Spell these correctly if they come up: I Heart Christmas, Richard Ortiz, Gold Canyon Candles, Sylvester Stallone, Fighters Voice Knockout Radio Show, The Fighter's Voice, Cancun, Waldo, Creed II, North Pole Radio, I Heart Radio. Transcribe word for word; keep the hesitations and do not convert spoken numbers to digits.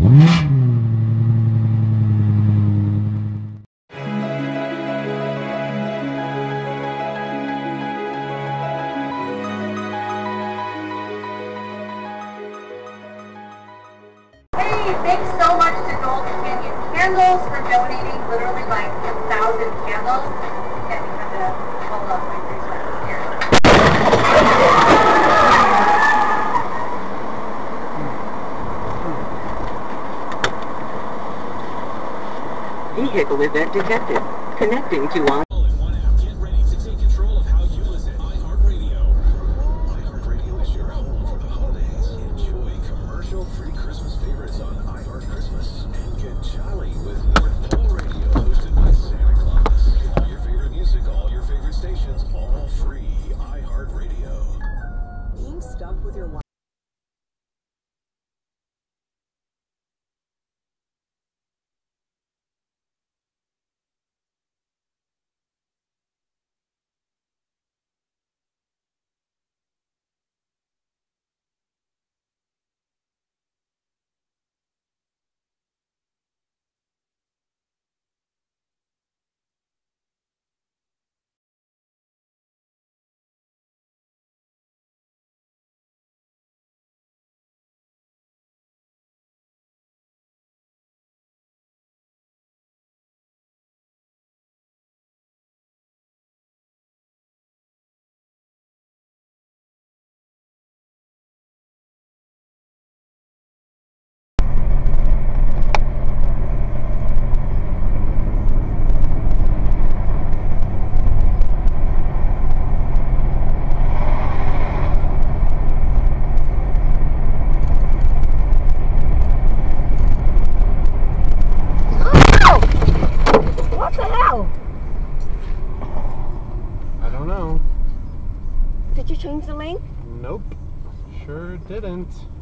Thanks so much to Gold Canyon Candles for donating literally like ten thousand candles. And we have to hold up my picture here. Vehicle event detected. Connecting to on. Get ready to take control of how you listen. I Heart Radio. I Heart Radio is your home for the holidays. Enjoy commercial-free Christmas favorites on I Heart Christmas and get jolly with North Pole Radio, hosted by Santa Claus. All your favorite music, all your favorite stations, all free. I Heart Radio. Being stuck with your wife. Did you change the link? Nope, sure didn't.